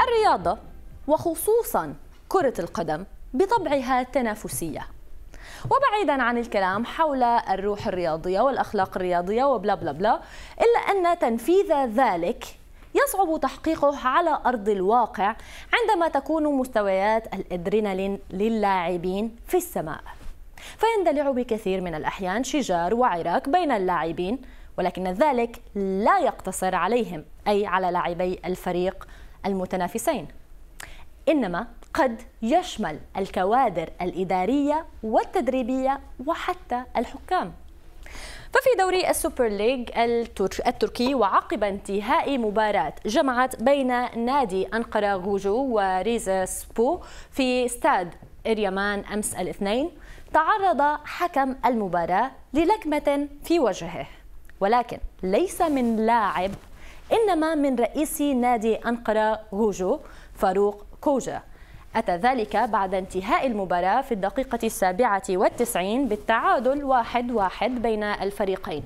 الرياضة وخصوصا كرة القدم بطبعها تنافسية، وبعيدا عن الكلام حول الروح الرياضية والأخلاق الرياضية وبلا بلا بلا، إلا أن تنفيذ ذلك يصعب تحقيقه على أرض الواقع عندما تكون مستويات الأدرينالين للاعبين في السماء، فيندلع بكثير من الأحيان شجار وعراك بين اللاعبين، ولكن ذلك لا يقتصر عليهم أي على لاعبي الفريق المتنافسين، إنما قد يشمل الكوادر الإدارية والتدريبية وحتى الحكام. ففي دوري السوبر ليج التركي وعقب انتهاء مباراة جمعت بين نادي أنقرة غوجو وريزا سبو في استاد إريمان أمس الاثنين، تعرض حكم المباراة للكمة في وجهه، ولكن ليس من لاعب إنما من رئيس نادي أنقرة غوجو فاروق كوجا. أتى ذلك بعد انتهاء المباراة في الدقيقة 97 بالتعادل 1-1 بين الفريقين،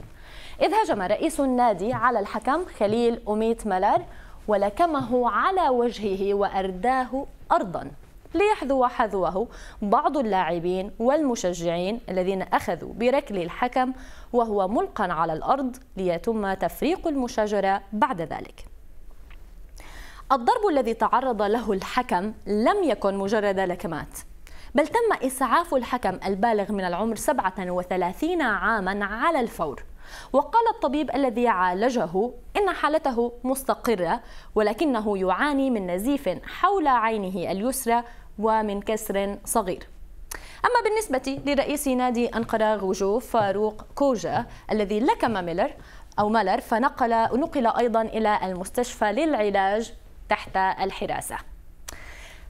إذ هجم رئيس النادي على الحكم خليل أميت ملر ولكمه على وجهه وأرداه أرضا، ليحذو حذوه بعض اللاعبين والمشجعين الذين أخذوا بركل الحكم وهو ملقا على الأرض ليتم تفريق المشاجرة بعد ذلك. الضرب الذي تعرض له الحكم لم يكن مجرد لكمات، بل تم إسعاف الحكم البالغ من العمر 37 عاما على الفور، وقال الطبيب الذي عالجه إن حالته مستقرة، ولكنه يعاني من نزيف حول عينه اليسرى ومن كسر صغير. أما بالنسبة لرئيس نادي أنقرة غوجو فاروق كوجا الذي لكم ملر فنقل أيضا إلى المستشفى للعلاج تحت الحراسة.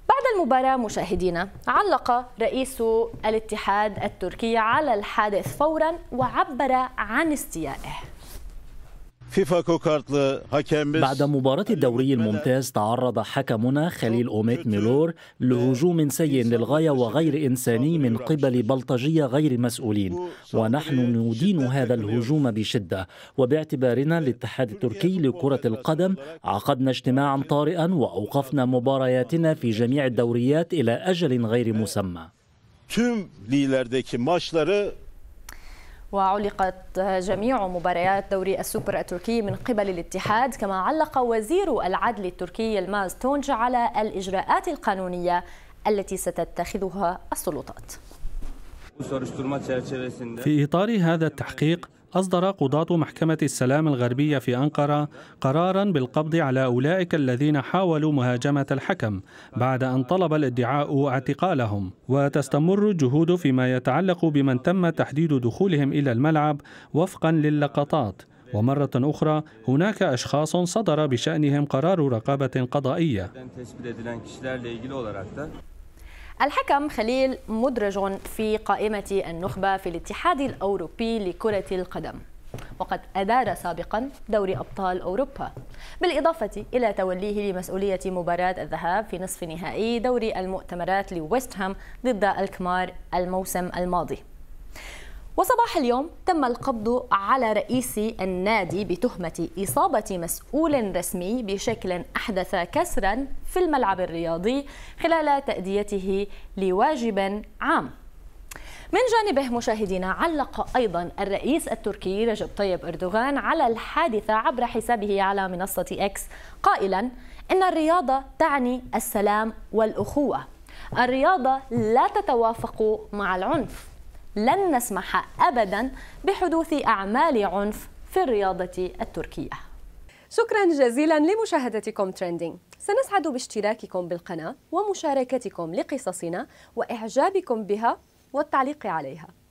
بعد المباراة مشاهدينا، علق رئيس الاتحاد التركي على الحادث فورا وعبر عن استيائه. بعد مباراة الدوري الممتاز تعرض حكمنا خليل أوميت ميلور لهجوم سيء للغاية وغير إنساني من قبل بلطجية غير مسؤولين، ونحن ندين هذا الهجوم بشدة، وباعتبارنا الاتحاد التركي لكرة القدم عقدنا اجتماعا طارئا وأوقفنا مبارياتنا في جميع الدوريات إلى أجل غير مسمى. وعلقت جميع مباريات دوري السوبر التركي من قبل الاتحاد، كما علق وزير العدل التركي يلماز تونج على الإجراءات القانونية التي ستتخذها السلطات. في إطار هذا التحقيق أصدر قضاة محكمة السلام الغربية في أنقرة قراراً بالقبض على أولئك الذين حاولوا مهاجمة الحكم بعد أن طلب الادعاء اعتقالهم، وتستمر الجهود فيما يتعلق بمن تم تحديد دخولهم إلى الملعب وفقاً للقطات. ومرة أخرى هناك أشخاص صدر بشأنهم قرار رقابة قضائية. الحكم خليل مدرج في قائمة النخبة في الاتحاد الأوروبي لكرة القدم، وقد أدار سابقا دوري أبطال أوروبا، بالإضافة إلى توليه لمسؤولية مباراة الذهاب في نصف نهائي دوري المؤتمرات لويست هام ضد الكمار الموسم الماضي. وصباح اليوم تم القبض على رئيس النادي بتهمة إصابة مسؤول رسمي بشكل أحدث كسرا في الملعب الرياضي خلال تأديته لواجب عام. من جانبه مشاهدينا، علق أيضا الرئيس التركي رجب طيب أردوغان على الحادثة عبر حسابه على منصة إكس قائلا إن الرياضة تعني السلام والأخوة، الرياضة لا تتوافق مع العنف، لن نسمح أبدا بحدوث أعمال عنف في الرياضة التركية. شكرا جزيلا لمشاهدتكم تريندينج، سنسعد باشتراككم بالقناة ومشاركتكم لقصصنا وإعجابكم بها والتعليق عليها.